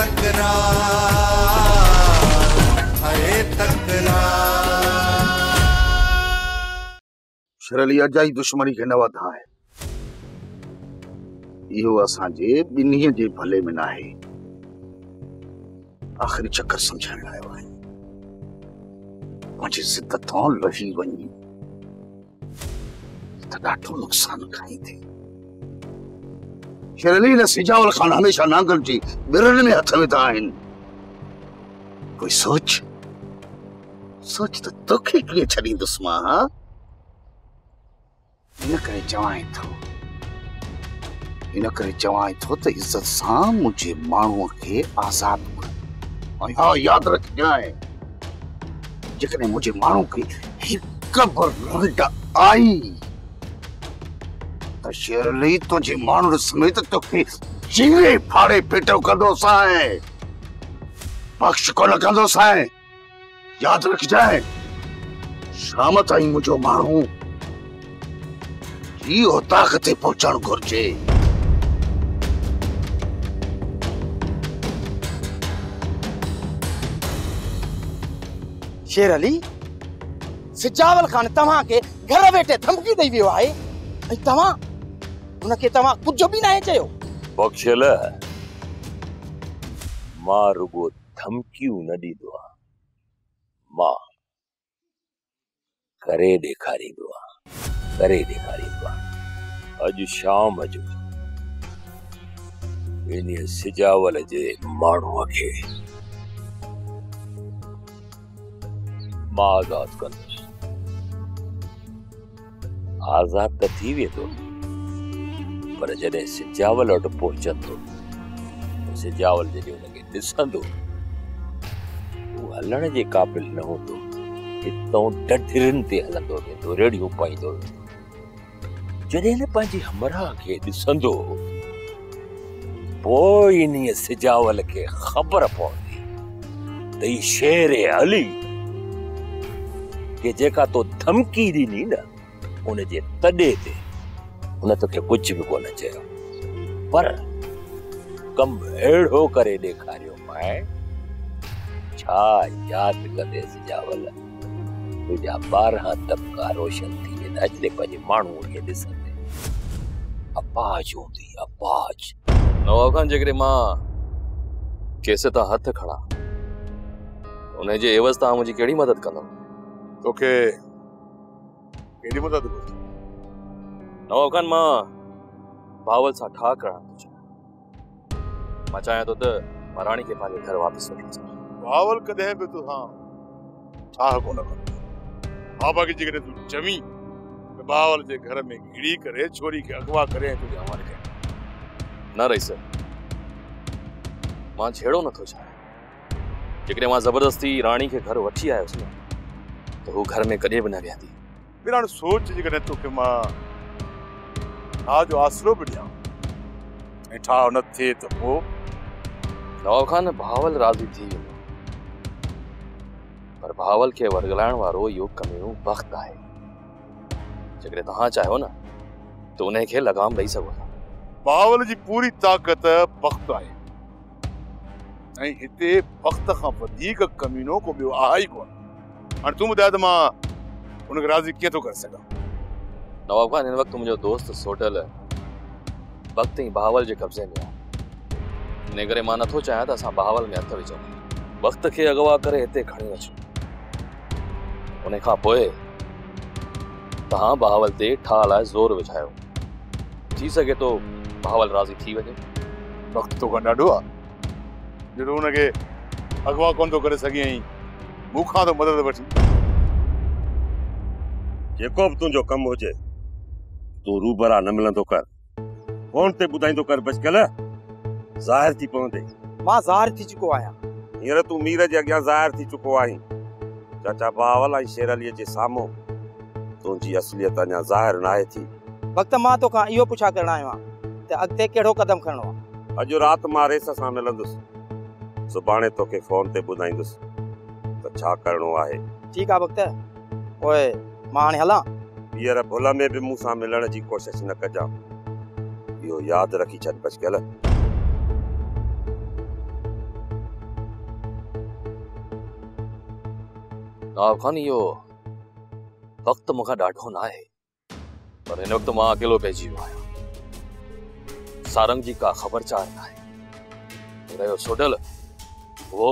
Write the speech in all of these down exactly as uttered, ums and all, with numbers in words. शेर अली अजाई दुश्मनी के न वधा है। यो असा जे बिन्हीं जे भले में ना है। आखिरी चक्कर समझाने आयो है। मुझे सिद्धतों लही वनी तड़ाटो नुकसान खाई थी। शेर अली ने सजावल खान हमेशा नांगल जी बिरन में हथ में था। कोई सोच सोच तो तोखे के छड़ी दुश्मा हां इन करे चवाए तो इन करे चवाए तो तो इज्जत सा मुझे मानू के आजाद कर। हां याद रख जाए जिकने मुझे मानू के एक बार रंडा आई तो शेर अली तुझे मानू समेत तो के जीवे फाड़े पेटो कदो साए पक्ष को न कदो साए। याद रख जाए शाम ताई मुझो मानू ये होता कते पहुंचण घुर्जे। शेर अली सजावल खान तमा के घर बैठे धमकी दई वियो आए ए तमा उन के तमा कुछ भी ना चयो। बख्शल मां रुगो धमकी न दी दुआ मां करे देखारी दुआ करे देखारी दुआ। आज शाम जो इन सजावल जे मानू के मां आजाद कर आजाद तो थी वे तो पर जदे सजावल अट पहुंचतो सजावल जदे उनके दिसंदो वो हलण जे काबिल न होतो इतो डढरन ते हलंदो वेंदो रेडियो पाइंदो। जदे ने पाजी हमरा के दिसंदो पोइ इनी सजावल के खबर पौंदी तई शेर अली के जेका तो धमकी दीनी ना उन जे तडे ते उन तो के कुछ भी कोन चयो पर कम एड़ो करे देखारियो मैं छा याद करे सजावल तुजा बारह तबका रोशन थी ने अजले पजे मानू के दिसते अपाज होती अपाज नवाखान जगरे मां कैसे ता हाथ खड़ा उन जे एवज ता मुजी केड़ी मदद कनो तोके केड़ी मदद को नवाखान मां भावल सा ठाक रहा मचाया तो त महारानी के पाले घर वापस वापस भावल कदे भी तू हां ठाह को न बाबा की जगह तू जमी भावल के घर में घिड़ी करे छोरी के अगवा करे तुझे हमारे के ना रही सर मां छेड़ो न तो चाहे जगरे मां जबरदस्ती रानी के घर वठी आया उसने तो वो घर में कदे बना गया थी बिना सोच जी करे तो के मां आज आसरो बढ़िया ऐठा न थे तो वो नवाखान भावल राजी थी पर भावल के वरगलाण वारो योग कमियो वक्त आए जगरे तहां चाहो ना तो उन्हें के लगाम दई सको भावल जी पूरी ताकत वक्त आए नहीं हिते वक्त का वधीक कमिनो को भी आई को और तुम दाद मां उनके राजी के तो कर सका नवाब खान इन वक्त मुझे दोस्त सोटल वक्त ही बहावल जे कब्जे में ने करे माना तो चाहे त असा बहावल में हथ विचो वक्त के अगवा करे इते खणी अचो उने का पोए तहा बहावल ते ठाला जोर विछायो जी सके तो बहावल राजी थी वजे वक्त तो गंडाडो जरूर उनके अगवा कोन तो करे सकी मुखा तो मदद वठी जेको भी तुझो कम हो जे तू रूबरा न मिलन तो कर कौन ते बुदाई तो कर बचकल जाहिर थी पवंदे मां जाहिर थी चुको आया हींअर तू मीर जे अगियां जाहिर थी चुको आई चाचा बावल आई शेर अली जे सामो तुझी असलियत अञा जाहिर ना थी वक्त मां तो का यो पुछा करना आयो ते अगते केड़ो कदम खणो अज रात मां रेस सा मिलंदस सुभाणे तोके फोन ते बुदाईंदस त छा करणो आहे ठीक आ वक्त ओए माने हला यार भोला में भी मूसा मिलण की कोशिश न कजा यो याद रखी छन बचकल नाव खानी हो वक्त मुखा डाठो ना है पर इन वक्त मां अकेलो पैजी आयो। सारंग जी का खबर चार ना है रहो सोडल वो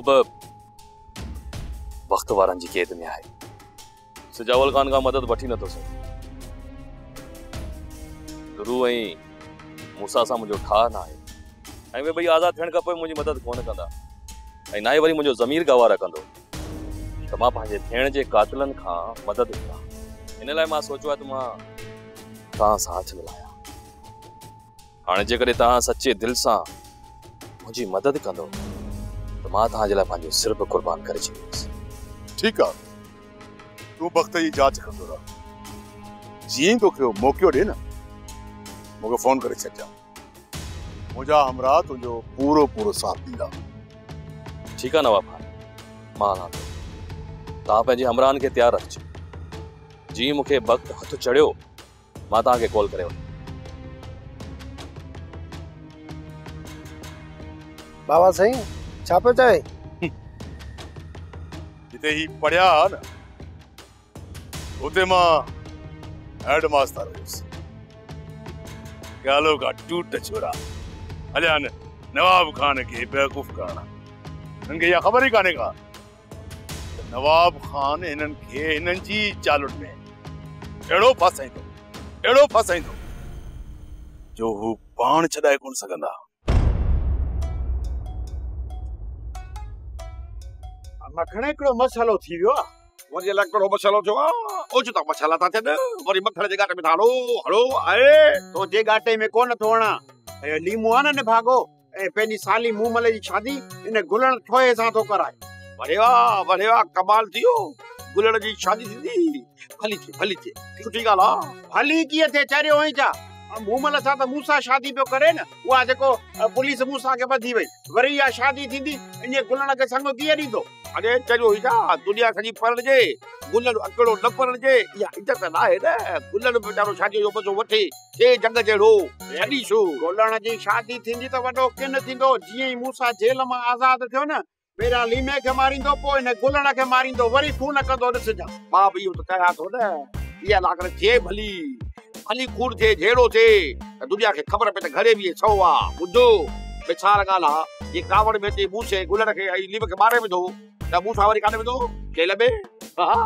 वक्त वारन जी कैद में आए। सजावल खान का मदद वठी न तो सो गुरु वही मूसा सा मुझे ठा ना है ऐ वे भाई आजाद थियण का पे मुझी मदद कोन कंदा ऐ नाए वरी मुझो जमीर गवारा कंदो तो मां पाजे थियण जे कातलन खां मदद करा। इन लाए मां सोचो तो मां ता साथ मिलाया हाने जे करे ता सच्चे दिल सा मुझी मदद कंदो तो मां ता जे लाए पाजो सिर पे कुर्बान करे छी। ठीक आ तू वक्त जी जांच कंदो रा जी तो क्यों मौको दे ना मुझे फोन करे छजा मुझा हमरा तुझो पूरो पूरो साथ दीदा। ठीक है नवाब खान माना ता पे जी हमरान के तैयार रख जी मुखे वक्त हथ चढ़ो मां ता के कॉल करे। बाबा सही छापे चाहे जिते ही पढ़या ना उते मां हेड मास्टर गालो का टूट छोरा अलियान नवाब खान के बेवकूफ करना उनके या खबर ही काने का नवाब खान इनन के इनन जी चालुट में एड़ो फसाई दो एड़ो फसाई दो जो हु पान छदाए कोन सकंदा। मखणे एकड़ो मसालो थी वियो वरी लगड़ो मसालो जो ओजो तक मसाला था थे वरी मखणे जे गाटे में धालो हलो आए तो जे गाटे में कोन थोणा ए लीमू आना ने भागो ए पेनी साली मुमले जी शादी इने गुलन ठोए सा तो कराए। अरे वाह अरे वाह कमाल थियो गुलन जी शादी थी भली थी भली थी छुटी गाला भली किए थे चारे होई जा मुमले सा तो मूसा शादी पे करे ना वा जको पुलिस मूसा के बधी वई वरी या शादी थी इने गुलन के संग किए नी दो। अरे चलो ही जा दुनिया खजी पर जे गुलन अकड़ो न पर जे या इज्जत ना है ना गुलन बेचारो शादी जो बजो वठी के जंग जेड़ो रेडी शो गुलन जी शादी थिंदी तो वडो केन थिंदो जिए मूसा जेल में आजाद थियो ना मेरा लीमे के मारिंदो पोइ ने गुलन के मारिंदो वरी खून कंदो दिस जा बाप यो तो कहा तो ना या लागरे जे भली भली खून थे जेड़ो थे दुनिया के खबर पे घरे भी छवा बुझो बेचारा गाला ये कावड़ में ते मूसे गुलन के आई लीमे के मारे में दो मूसा वारी काने में दो जेल में हां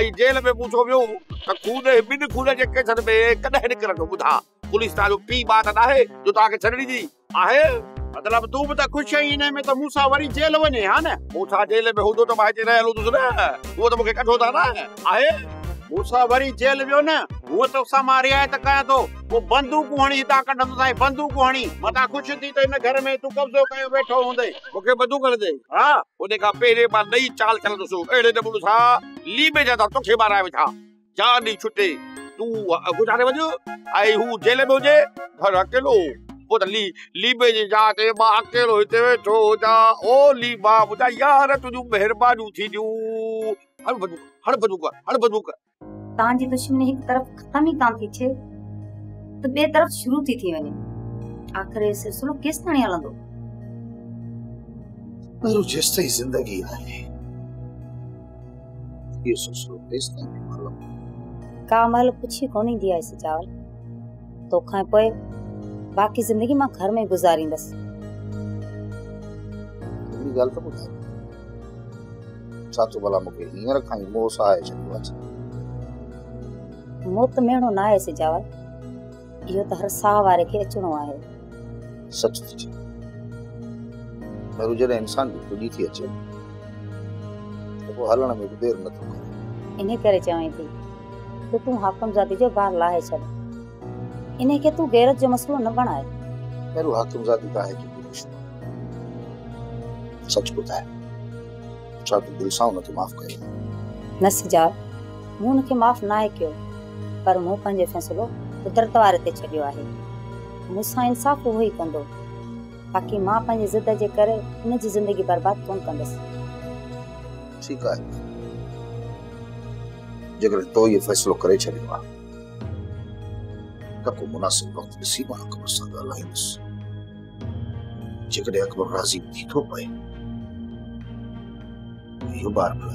आई जेल में पूछो वियो त खूने बिन खूने जे केसर में कदे निकरनो बुधा पुलिस तारो पी बात ना है जो ताके छड़ी दी आहे मतलब तू बता खुश है इने में तो मूसा वारी जेल वने हां ना मूसा जेल में होदो तो भाई रहल होदो ना वो तो मके कठो था ना आहे मूसा वारी जेल वियो ना वो तो सा मारिया है त कया तो वो बंदूक हणी ता कढन ता बंदूक हणी मता खुश थी तो इन घर में तू कब्जो कयो बैठो होंदे मुके बंदूक कर दे हां ओने का पहले बार नई चाल चल दसो एड़े दबुल था लीबे जाता तोखे माराय था जान ही छुटे तू गुजारे वजो आई हु जेल में होजे घर अकेलो बोतली लीबे जाते बा अकेलो होते बैठो जा ओ ली बा बुदा यार तुजू मेहरबानी थी जू हर बंदूक हर बंदूक हर बंदूक तां जी दुश्मनी एक तरफ खत्म ही काम थी छे तो बे तरफ शुरू थी थी वने आखिर ये सिलसिलो किस ताणी हलंदो। मेरो जस्ते जिंदगी आहे ये सिलसिलो किस ताणी हलंदो कामल पूछी कोनी दिया इस चावल तो खाए पे बाकी जिंदगी मां घर में गुजारींदस। मेरी गाल तो बुधा साचो भला मुके हियर खाई मोस आए छवा मोत मेणो ना है से चावल यो तो हर साह वारे के अचणो आहे। सच थी मरु जरे इंसान दुजी थी अचे तो वो हलण में देर न तो इने करे चाहे थी तो तू हाकम जाती जो बाहर लाए छड इने के तू गैरत जो मसलो न बनाए। मरु हाकम जाती का है कि सच को है चाहत दिल साउन तो माफ करे नस जा मुन के माफ ना है क्यों पर मो पंजे फैसलो कुदरत वारे ते छड़ियो आहे मूसा इंसाफ होई कंदो बाकी मां पंहिंजी जिद जे करे इन जी जिंदगी बर्बाद कोन कंदस। ठीक आहे जेकर तो ये फैसलो करे छड़ियो आ तको मुनासिब वक्त नसीब हकम सदा अलाइस जेकर अकबर राजी थी तो पाए यो बार पर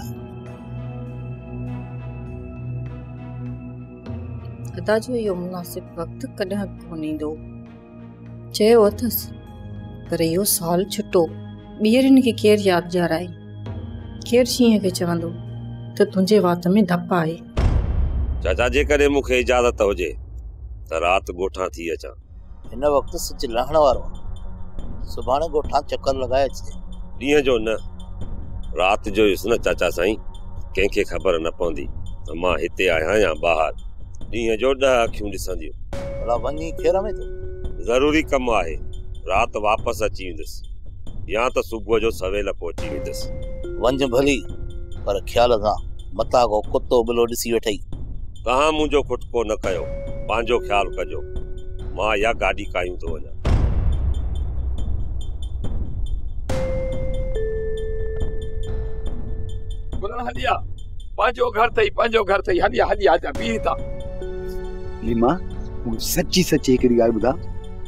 ख़ुदा जो इहो मुनासिब वक़्तु कॾहिं कोन ईंदो, चयो अथसि। पर इहो साल छुटो ॿीहरनि खे केरु यादि ॾियाराए। केरु शींहं खे चवंदो त तुंहिंजे वात में धप आहे। चाचा जेकॾहिं मूंखे इजाज़त हुजे त राति ॻोठां थी अचां। हिन वक़्तु सिज लहण वारो आहे, सुभाणे ॻोठां चकर लॻाए अचे। ॾींहं जो न, राति जो ॾिस न चाचा साईं, कंहिंखे ख़बर न पवंदी त मां हिते आहियां या ॿाहिरि। ॾींहं जो ॾह अखियूं ॾिसंदियूं। भला वञी खेर में, ज़रूरी कमु आहे, राति वापसि अची वेंदुसि या त सुबुह जो सवेल पहुची वेंदुसि। वंज भली, पर ख़्याल सां मता को कुतो बिलो ॾिसी वेठई। तव्हां मुंहिंजो खुटको न कयो, पंहिंजो ख़्यालु कजो। मां इहा गाॾी कायूं थो वञा। हलिया पंहिंजो घर अथई, पंहिंजो घर अथई, हलिया हलिया जा बीह था। लिमा, मूंखे सची सची हिकिड़ी ॻाल्हि ॿुधा,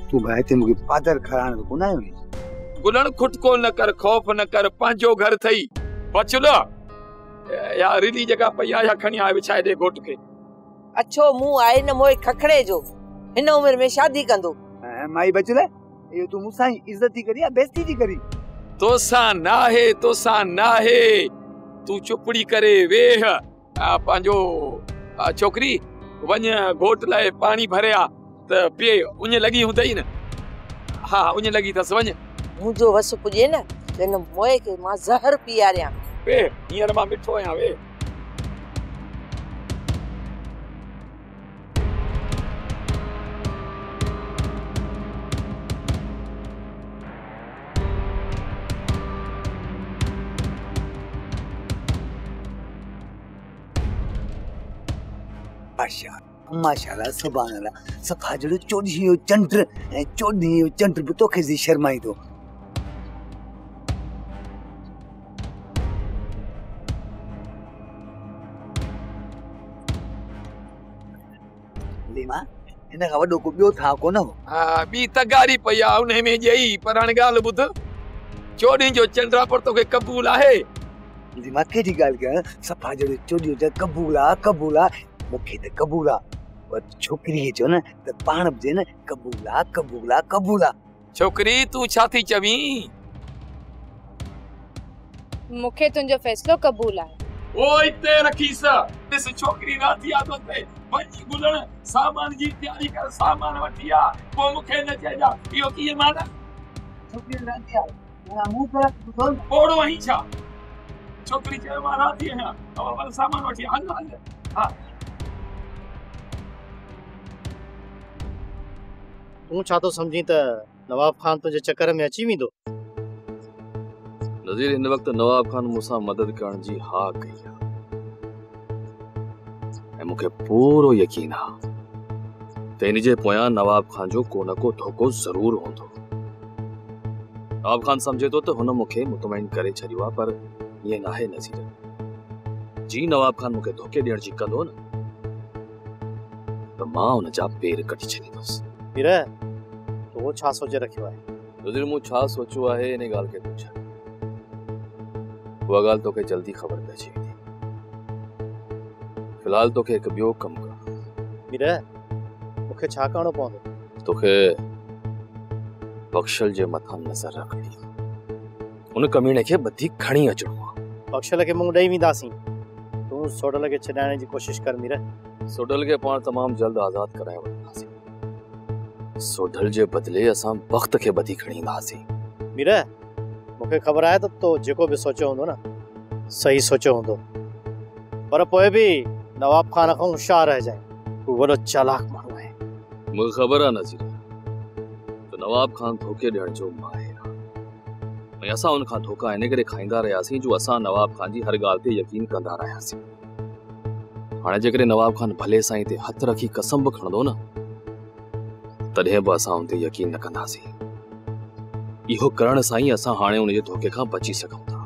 तूं भाई ते मूंखे पादर खराइण जो गुनाह हुई। गुलण खुटको न कर, खौफ न कर, पंहिंजो घर अथई। बचलो या रिली जॻह पई आया खणी आए विछाए दे घोट खे। अछो मुंह आहे न मोए खखड़े जो, हिन उमिरि में शादी कंदो। माई बचले, इहो तूं मूंसां इज़त थी करी या बेइज्जती थी करी? तोसां ना आहे, तोसां ना आहे। तू चुपड़ी करे वेह, पंहिंजो छोकिरी वञ घोट लाइ पाणी भरे आ त पे उन लॻी हूंदई न। हा उन लॻी अथसि, वञ। मुंहिंजो वस पुॼे न हिन मोए खे मां ज़हर पीआरियां। पे हींअर मां मिठो आहियां, वे। माशाल्लाह, सुभानअल्लाह, सफ़ा जहिड़ो चोॾहीं जो चंड ऐं चोॾहीं जो चंड बि तोखे जी शर्माई थो। लीमा, हिन खां वॾो को ॿियो था कोन हो? हा, ॿी तगारी पई आहे उन में ॼई। पर हाणे ॻाल्हि ॿुध, चोॾहीं जो चंड आहे पर तोखे क़बूल आहे? लीमा केॾी ॻाल्हि कयां, सफ़ा जहिड़ो चोॾहीं जो क़बूल आहे, क़बूल आहे। मूंखे त क़बूल आहे, पर छोकिरीअ चयो न त पाण बि चए न क़बूल आहे, क़बूल आहे, क़बूल आहे। छोकिरी तूं छा थी चवीं? मूंखे तुंहिंजो फ़ैसिलो क़बूल आहे। ओ इते रखी सा, ॾिस छोकिरी राति आहे तो ते वञी गुलण सामान जी तयारी कर, सामान वठी आ, पोइ मूंखे न चइजा इहो कीअं माना। छोकिरी राति आहे, मां मूं करे ॿुधो पोड़ो ही छा? छोकिरी चयो मां राति आहियां, अब वल सामान वठी हल हल। हा तू छा तो समझी त नवाब खान तुझे चक्कर में अची वेंदो? नज़ीर, इन वक्त नवाब खान मूंसां मदद करण जी हा कई आहे। मूंखे पूरो यकीन आहे त इन जे पोयां नवाब खान जो को न को धोखो ज़रूर हूंदो। नवाब खान समझे तो त हुन मूंखे मुतमैन करे छॾियो आहे, पर ईअं नाहे नज़ीर जी। नवाब खान मूंखे धोखे ॾियण जी कंदो न त मां हुन जा पेर कटी छॾींदुसि। वीरा, तो छा सोचे रखियो आहे? नज़ीर, मूं छा सोचो आहे इन ॻाल्हि खे पुछ, उहा ॻाल्हि तोखे जल्दी ख़बर पइजी वेंदी। फ़िलहाल तोखे हिकु ॿियो कमु करणो आहे। वीरा, मूंखे छा करणो पवंदो? तोखे बख़्शल जे मथां नज़र रखणी, उन कमीने खे बधी खणी अचणो आहे। बख़्शल खे मूं ॾेई वेंदासीं, तूं सोडल खे छॾाइण जी कोशिशि कर। वीरा, सोडल खे पाण तमामु जल्द आज़ादु कराए वठंदासीं। सोडल जे बदले असां वक़्त खे बधी खणी ईंदासीं। मीरा, मूंखे ख़बर आहे त तो जेको बि सोचियो हूंदो न सही सोचियो हूंदो, पर पोइ बि नवाब खान खां होशियार रहिजांइ, हू वॾो चालाक माण्हू आहे। मूंखे ख़बर आहे नज़ीर त नवाब खान धोखे ॾियण जो माहिर आहे, ऐं असां उनखां धोखा इन करे खाईंदा रहियासीं जो असां नवाब खान जी हर ॻाल्हि ते यकीन कंदा रहियासीं। हाणे जेकॾहिं नवाब खान भले साईं ते हथु रखी कसम बि खणंदो न, तॾहिं बि असां हुन ते यकीन न कंदासीं। इहो करण सां ई असां हाणे हुन जे धोखे खां बची सघूं था।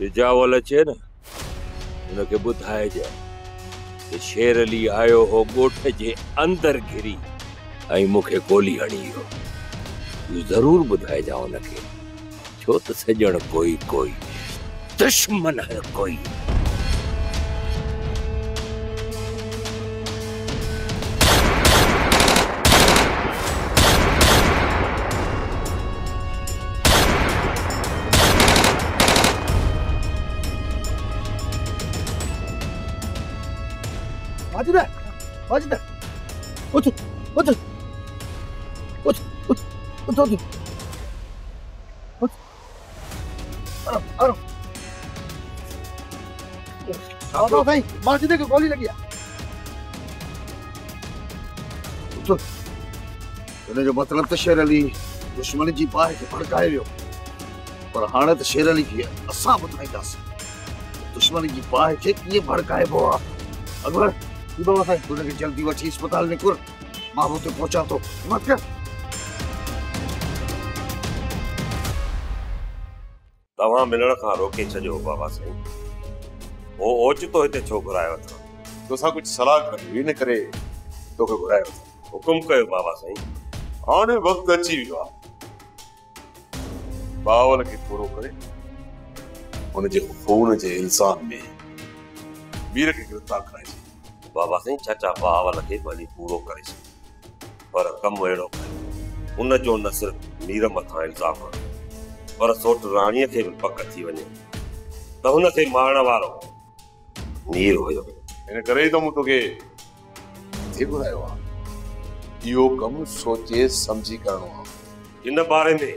सजावल है न उनके बुधाएज तो शेर अली आयो हो गोठ जे अंदर घिरी आई मुखे गोली हणी हो। तू जरूर बुधाए जाओ उनके छो तो सजण कोई कोई दुश्मन है कोई। वाजिदा, उठ, उठ, उठ, उठ, उठ, उठ, उठ, आरो, आरो, आरो भाई, वाजिदा को गोली लगी है। उठ, तूने जो मतलब तो शेर अली दुश्मनी जी बाहर के भड़काए हुए हो, पर हाने तो शेर अली की असाब उठाई दास, दुश्मनी जी बाहर के ये भड़काए हुआ, अगर के जल्दी वठी अस्पताल में कुर महबूब तक पहुंचा तो मत कर। तवा मिलण का रोके छो बाबा साईं। वो ओचितो हिते छो घुरायो था। तोसा कुछ सलाह करी न करे तो के घुरायो था। हुकुम कयो बाबा साईं। आने वक्त अची वियो आ। बावल के पूरो करे उन जे खून जे इंसान में वीर के गिरफ्तार कराई। बाबा सिंह चाचा बावल के भली पूरो करे पर कम अड़ो उन जो न सिर्फ मीर मथा इल्जाम पर सोट राणी के भी पक थी वे तो उन मारण वालों नीर हो करे तो मुझे यो कम सोचे समझी करो। इन बारे में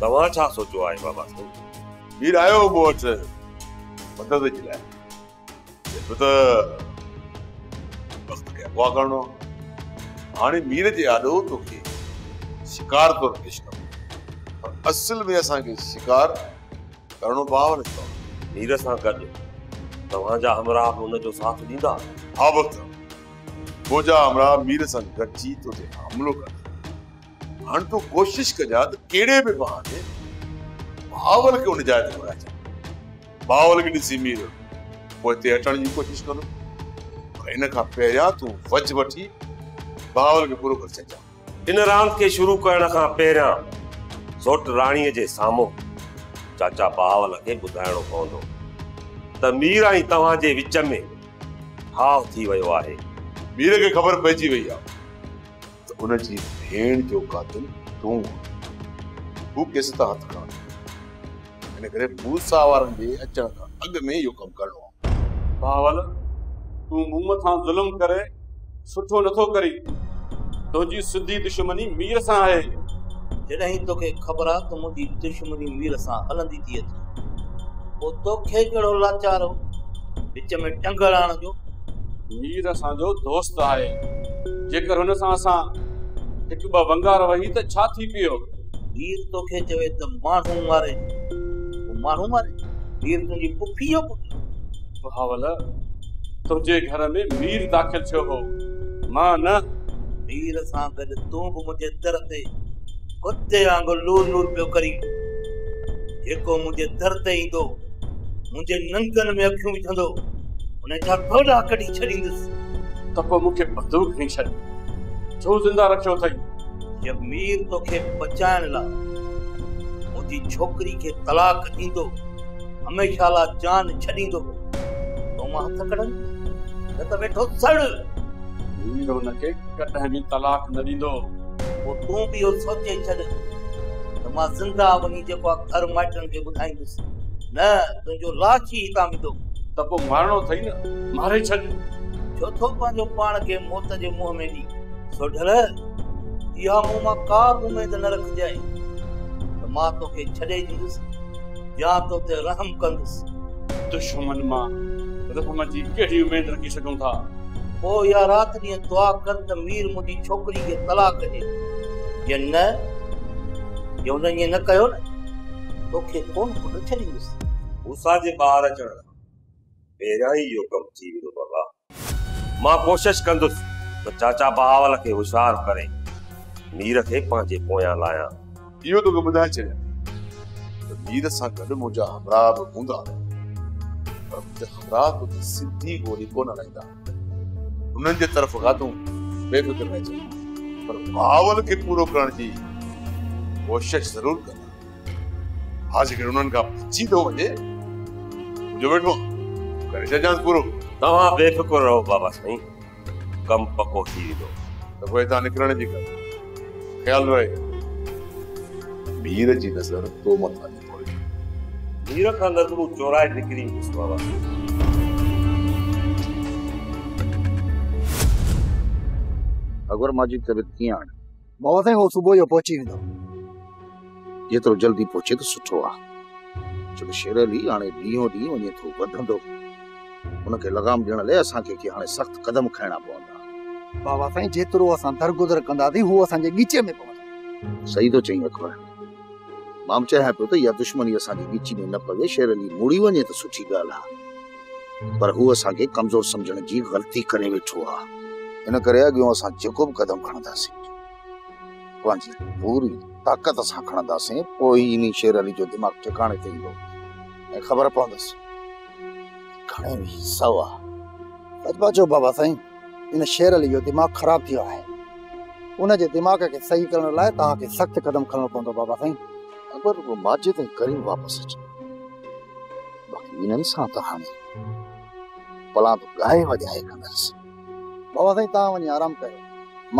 तवा छा सोचो है बाबा सिंह वीर आयो बोट मदद के लिए तो हाने मीर जे आदो तो के शिकार तो पेश कर असल में असा के शिकार करनो बावर तो मीर सा गड तवा जा हमरा उन जो साथ दीदा हा वक्त वो जा हमरा मीर सा गड जी तो जे हमलो कर हान तो कोशिश कर जा केड़े भी बहाने बावल के उन जात हो जा बावल के दिसी मीर पोते हटण की कोशिश करो इन का पेया तू वज वठी बावल के पूरो कर सजा। इन रात के शुरू करण का पेरा सोट रानी जे सामो चाचा बावल के बुधायणो पवंदो त मीर आई तवा जे विच में हाव थी वयो आहे। मीर के खबर पईजी वई आ त उन जी भेण जो कातिल तू तू केस ता हाथ का इन करे मूसा वारन जे अचा अग में यो कम करणो बावल तू मुंह था जुलम करे सुठो नथो करी तुझी सिधी दुश्मनी मीर सा है। जदे तोके खबर आ तो मुदी दुश्मनी मीर सा हलंदी थी ओ तोखे कड़ो लाचारो बीच में टंगड़ आण जो मीर सा जो दोस्त है जेकर हुन सा सा एक बा वंगार वही त छा थी पियो। वीर तोखे चवे त मारू मारे मारू मारे वीर तुझी पुफियो बावला तुझे घर में मीर दाखिल छो हो मां न मीर सा गद तू भी मुझे दर ते कुत्ते वांगो लूर लूर पियो करी एको मुझे दर ते इंदो मुझे नंगन में अखियों विझंदो उन्हें जा थोड़ा कटी छड़ींदस तपो मुखे बंदूक नहीं छड़ जो जिंदा रखो थई जब मीर तोखे बचाण ला मुझी छोकरी के तलाक दींदो हमेशा ला जान छड़ींदो तो मां तकड़न तो बैठो सड़ मीरो न के कदे भी तलाक न दींदो वो तू भी और सोचे छड़ तो मां जिंदा वनी जे को घर माटन के बुधाईंदस न तुजो लाची ता मिदो तब मारनो थई न मारे छड़ चौथो पांजो पाण के मौत जे मुंह में दी सोढल या मुंह मां का उम्मीद न रख जाए तो मां तो के छड़े दींदस या तो ते रहम कंदस दुश्मन मां जी केड़ी उम्मीद रखी सकूं था ओ या रात ने दुआ कर त मीर मुदी छोकरी के तलाक दे या न यो न ने न कयो न तोखे कोन को छड़ी उस उसा जे बाहर चढ़ बेरा ही यो कम थी वियो बाबा मां कोशिश कंदुस त चाचा बावल के होशियार करे मीर के पांजे पोया लाया यो तो बुधाए छे मीर सा गड मुजा हमरा हुंदा सिंधी गोरी कोन रहंदा उनन जे तरफ गातूं बेफिक्र रह जा पर बावल के पूरो करण जी कोशिश जरूर करना आज के उनन का जी दो वजे जो बैठो करे जा जांच पूरो तवा बेफिक्र रहो बाबा सही कम पको थी दो तो कोई ता निकरण जी का ख्याल रहे वीर जी नजर तो मत आ हीरा का नजरू चौराहे निकली इस बाबा अगर माजी तबीयत किया बाबा से हो सुबह यो पहुंची विदो ये तो जल्दी पहुंचे तो सुठो आ चलो शेर अली आने डीओ डी वने तो बधंदो उन के लगाम देण ले असा के के हाने सख्त कदम खणना पवंदा बाबा से जेतरो असा दरगुजर कंदादी हो असा जे गीचे में पवंदा सही तो चई अकबर माम चाहे पे तो या दुश्मनी असानी बीची में न पवे शेर अली मुड़ी वने तो सुठी गाल हा पर हु असा के कमजोर समझण जी गलती करे बैठो हा इन करे अगो असा जको कदम खणदा से कोन जी पूरी ताकत असा खणदा से कोई इनी शेर अली जो दिमाग ठिकाने ते इंदो ए खबर पवंदस खणे भी सवा बदबा जो बाबा साईं इन शेर अली जो दिमाग खराब थियो है उन जे दिमाग के सही करण लाए ता के सख्त कदम खणो पवंदो बाबा साईं पर वो माजिद करी वापस अच बाकी इनन सा त हाने पला तो गाय वजाए कंदस बाबा सही ता वनी आराम करो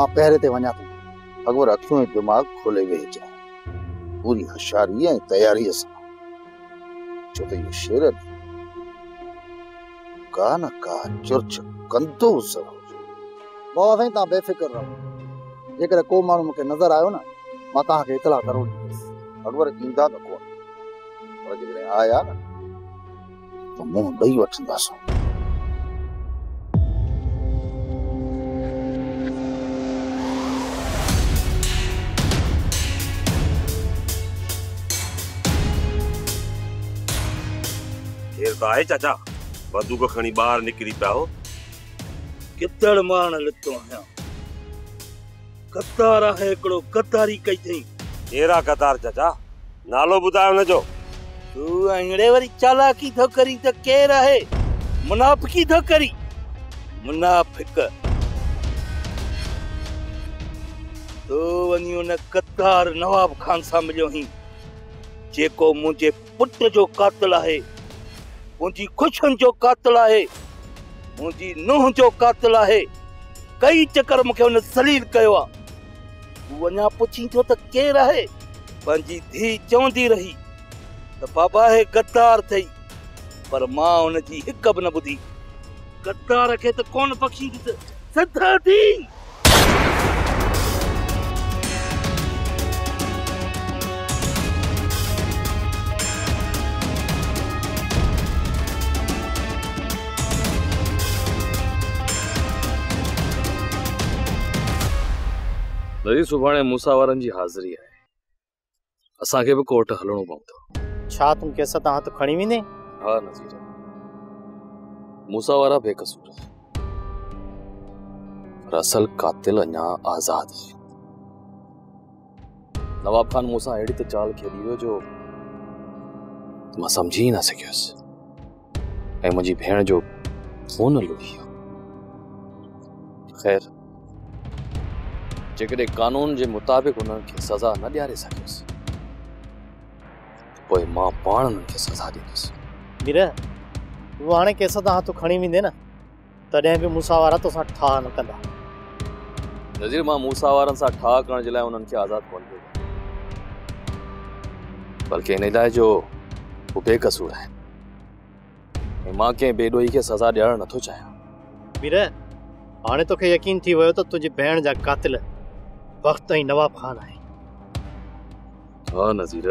मां पहरे ते वना तो अगर अखियों दिमाग खोले वे जा पूरी हशारी है तैयारी है जो तो ये शेर का न का चर्च कंदो सो बाबा सही ता बेफिक्र रहो जेकर को मानू मके नजर आयो ना मां ता के इतला करो अगवर इंदा न को और जने आया ना तो मो दई वठदास केर भाई चाचा बदू को खणी बाहर निकली पाओ कितड़ मान लतो है कतार है एकड़ो कतारी कई थई एरा कतार चाचा नालो बुधायो न जो तू अंगड़े वाली चालाकी थो करी त के रहे मुनाफिकी थो करी मुनाफिक तो वनियो न कतार नवाब खान सा मिलो ही जेको मुझे पुट जो कातिल है मुझी खुशन जो कातिल है मुझी नूह जो कातिल है कई चक्कर मखे उन सलील कयो आ वना पुछी तो त के रहे पंजी धी चौंदी रही त बाबा है गद्दार थई पर मां उन जी हिक ब न बुधी गद्दार के त कोन बख्शी दी सदा दी नज़ीर सुभाणे मूसावरन जी हाजिरी है असा के भी कोर्ट हलणो पवंदो छा तुम केस ता हाथ खणी विने हां नज़ीर मूसावरा बेकसूर है असल कातिल अना आजाद है नवाब खान मूसा एडी तो चाल खेली हो जो मां समझी ना सकियस ए मुजी भेण जो फोन लुटी खैर जेकरे कानून जे मुताबिक उनन के सजा न दियारे सकस कोई मां पाणन के सजा देस वीरा वो हाने केस ता तो खणी विंदे ना तडे भी मूसावारा तो सा ठा न कंदा नज़ीर मां मूसावारन सा ठा करण जे लाए उनन के आजाद कोन दे बल्कि इन लाए जो उपे कसूर है मां के बेडोई के सजा दियार न तो चाहे वीरा हाने तो के यकीन थी वयो तो तुझे बहन जा कातिल वक्त ही नवाब खान है हाँ नज़ीर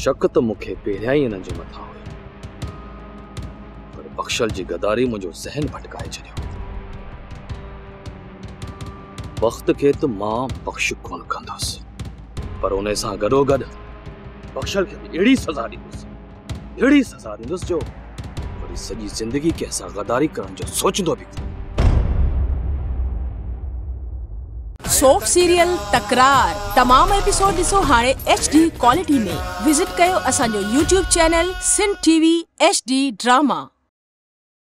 शक तो मुखे पेरिया ही न जे मथा हो पर बख्शल जी गदारी मुझो जहन भटकाए छड्यो वक्त के तो मां बख्श कोन कंदस पर उन सा गडो गड बख्शल के एड़ी सजा दीस एड़ी सजा दीस जो पूरी सजी जिंदगी के सा गदारी करन जो सोचदो भी सोप सीरियल तकरार तमाम एपिसोड दिसो हाणे एच डी क्वालिटी में विजिट कयो असांजो YouTube channel Sindh TV H D drama.